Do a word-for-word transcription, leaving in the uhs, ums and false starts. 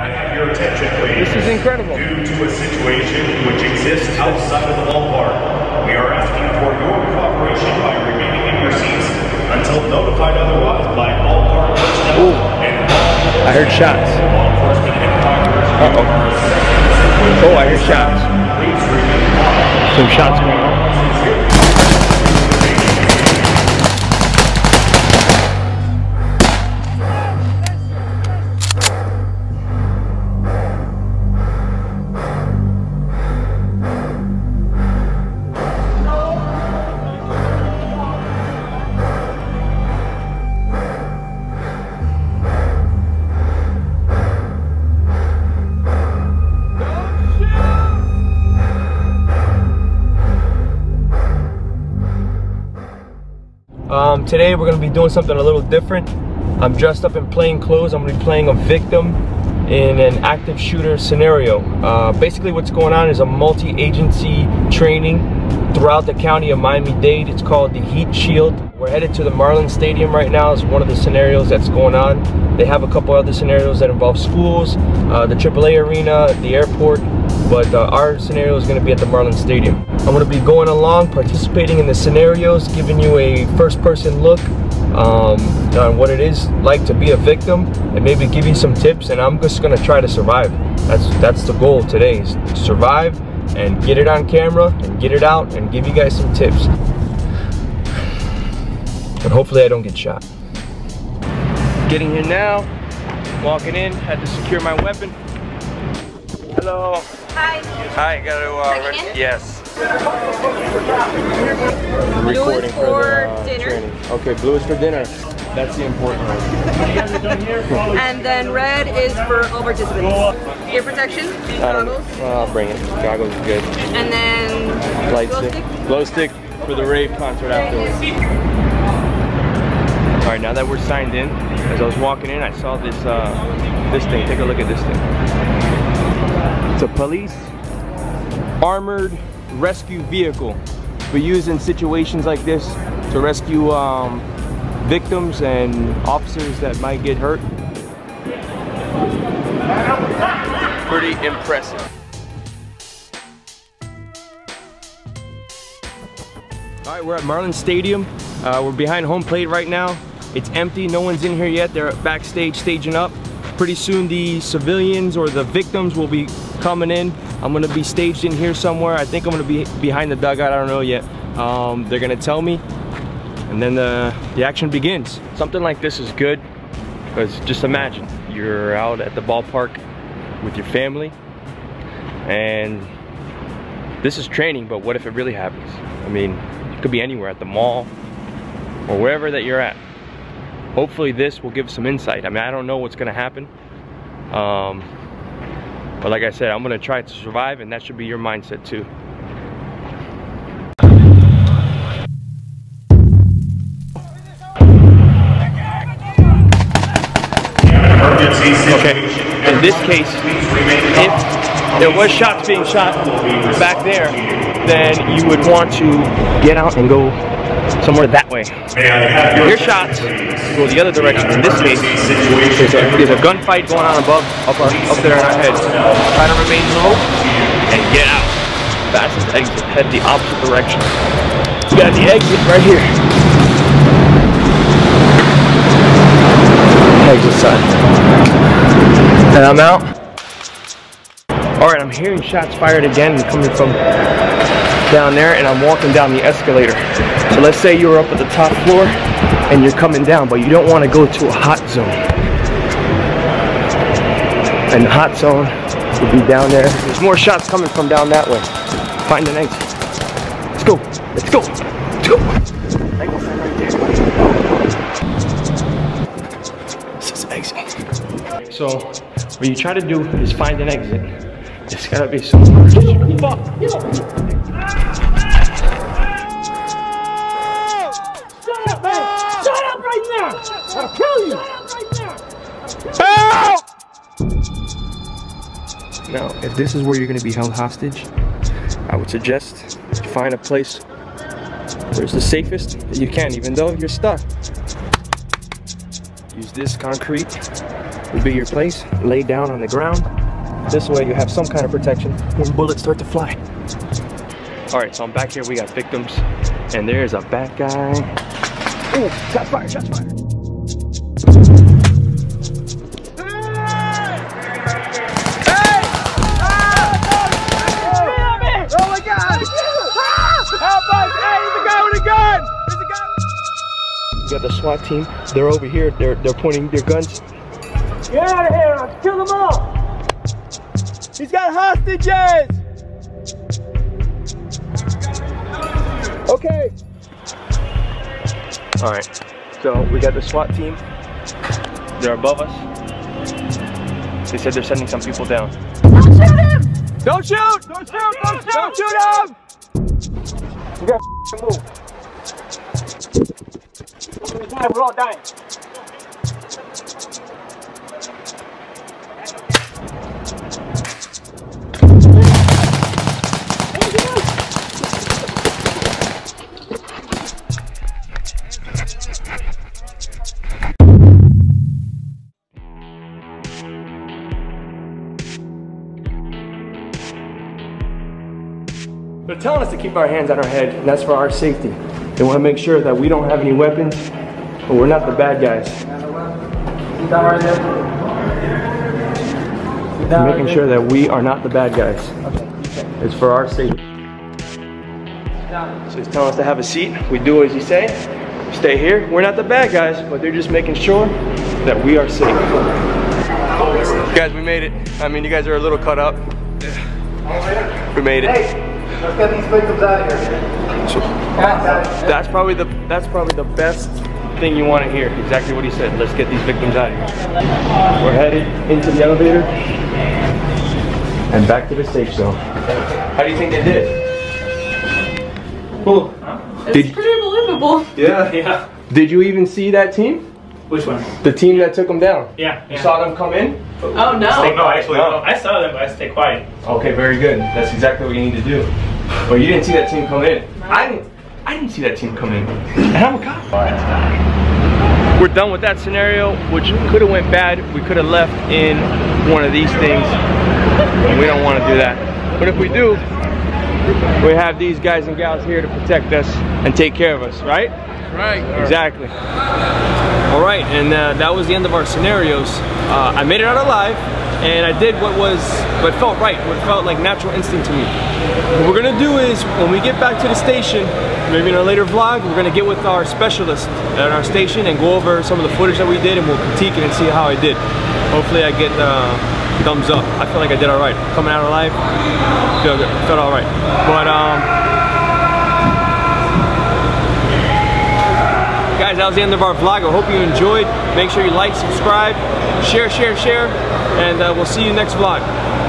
I have your attention, please. This is incredible. Due to a situation which exists outside of the ballpark, we are asking for your cooperation by remaining in your seats until notified otherwise by ballpark personnel. And I heard shots. Law enforcement and firefighters. Uh-oh. Oh, I heard shots. Some shots going on. Um, today we're going to be doing something a little different. I'm dressed up in plain clothes. I'm going to be playing a victim in an active shooter scenario. Uh, basically what's going on is a multi-agency training throughout the county of Miami-Dade. It's called the Heat Shield. We're headed to the Marlins Stadium right now. It's one of the scenarios that's going on. They have a couple other scenarios that involve schools, uh, the triple A arena, the airport. But uh, our scenario is going to be at the Marlins Stadium. I'm going to be going along, participating in the scenarios, giving you a first-person look um, on what it is like to be a victim, and maybe give you some tips. And I'm just going to try to survive. That's that's the goal today: is to survive and get it on camera and get it out and give you guys some tips. And hopefully, I don't get shot. Getting here now. Walking in. Had to secure my weapon. Hello. Hi. Hi, got to, uh, yes. Blue is for dinner. Okay, blue is for dinner. That's the important one. And then red is for all participants. Ear protection, goggles. Well, I'll bring it. Goggles is good. And then light glow stick. stick. Glow stick for the rave concert afterwards. All right, now that we're signed in, as I was walking in, I saw this, uh, this thing. Take a look at this thing. It's a Police Armored Rescue Vehicle. We use in situations like this to rescue um, victims and officers that might get hurt. Pretty impressive. All right, we're at Marlins Stadium. Uh, we're behind home plate right now. It's empty, no one's in here yet. They're backstage staging up. Pretty soon the civilians or the victims will be coming in. I'm gonna be staged in here somewhere. I think I'm gonna be behind the dugout, I don't know yet. Um, they're gonna tell me and then the, the action begins. Something like this is good because just imagine you're out at the ballpark with your family and this is training, but what if it really happens? I mean, it could be anywhere, at the mall or wherever that you're at. Hopefully this will give some insight. I mean, I don't know what's gonna happen. Um, but like I said, I'm gonna try to survive and that should be your mindset too. Okay, in this case, if there was shots being shot back there, then you would want to get out and go somewhere that way. Your shots go the other direction. In this case, there's a, there's a gunfight going on above, up, our, up there in our heads. Try to remain low and get out. Fastest exit, head the opposite direction. We got the exit right here. Exit side. And I'm out. Alright, I'm hearing shots fired again coming from down there, and I'm walking down the escalator. So let's say you're up at the top floor and you're coming down, but you don't want to go to a hot zone. And the hot zone would be down there. There's more shots coming from down that way. Find an exit. Let's go. Let's go. Let's go. This is exit. So what you try to do is find an exit. It's gotta be somewhere. Fuck. I'll kill you! Help! Now, if this is where you're gonna be held hostage, I would suggest you find a place where it's the safest that you can, even though you're stuck. Use this concrete would be your place, laid down on the ground. This way you have some kind of protection when bullets start to fly. All right, so I'm back here. We got victims, and there's a bad guy. Ooh, shots fired, shots fired. You got the SWAT team. They're over here. They're they're pointing their guns. Get out of here! I'll kill them all. He's got hostages. Okay. All right. So we got the SWAT team. They're above us. They said they're sending some people down. Don't shoot him! Don't shoot! Don't shoot! Don't shoot! Don't shoot him! We gotta move. We're all dying. They're telling us to keep our hands on our head, and that's for our safety. They want to make sure that we don't have any weapons. But we're not the bad guys. Making sure that we are not the bad guys. It's for our safety. So he's telling us to have a seat. We do as he says. Stay here. We're not the bad guys, but they're just making sure that we are safe. Guys, we made it. I mean, you guys are a little cut up. We made it. Hey, let's get these victims out of here. So, that's probably the that's probably the best thing you want to hear, exactly what he said. Let's get these victims out of here. We're headed into the elevator and back to the safe zone. How do you think they did? Cool. It's did pretty believable. Yeah, yeah. Did you even see that team? Which one? The team that took them down. Yeah. yeah. You saw them come in? Oh no. Oh, no, actually, no. I saw them, but I stayed quiet. Okay, very good. That's exactly what you need to do. Well, you didn't see that team come in. No. I didn't. I didn't see that team come in, and I'm a cop. We're done with that scenario, which could have went bad. We could have left in one of these things, and we don't want to do that. But if we do, we have these guys and gals here to protect us and take care of us, right? Right. Exactly. All right, and uh, that was the end of our scenarios. Uh, I made it out alive, and I did what was, what felt right, what felt like natural instinct to me. What we're gonna do is, when we get back to the station, maybe in a later vlog, we're gonna get with our specialist at our station and go over some of the footage that we did, and we'll critique it and see how I did. Hopefully I get uh, thumbs up. I feel like I did all right. Coming out alive, feel good, felt all right. But um, guys, that was the end of our vlog. I hope you enjoyed. Make sure you like, subscribe, share, share, share, and uh, we'll see you next vlog.